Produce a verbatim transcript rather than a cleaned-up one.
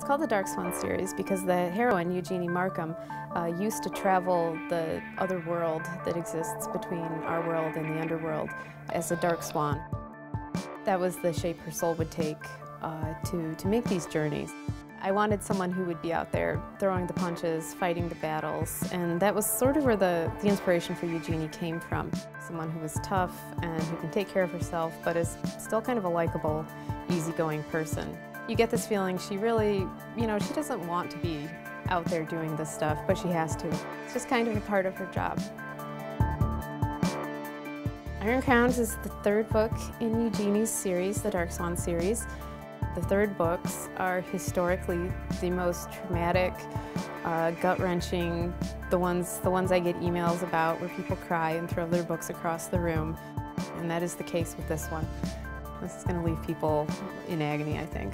It's called the Dark Swan series because the heroine, Eugenie Markham, uh, used to travel the other world that exists between our world and the underworld as a dark swan. That was the shape her soul would take uh, to, to make these journeys. I wanted someone who would be out there throwing the punches, fighting the battles, and that was sort of where the, the inspiration for Eugenie came from. Someone who was tough and who can take care of herself, but is still kind of a likable, easygoing person. You get this feeling she really, you know, she doesn't want to be out there doing this stuff, but she has to. It's just kind of a part of her job. Iron Crown is the third book in Eugenie's series, the Dark Swan series. The third books are historically the most traumatic, uh, gut-wrenching, the ones, the ones I get emails about where people cry and throw their books across the room. And that is the case with this one. This is going to leave people in agony, I think.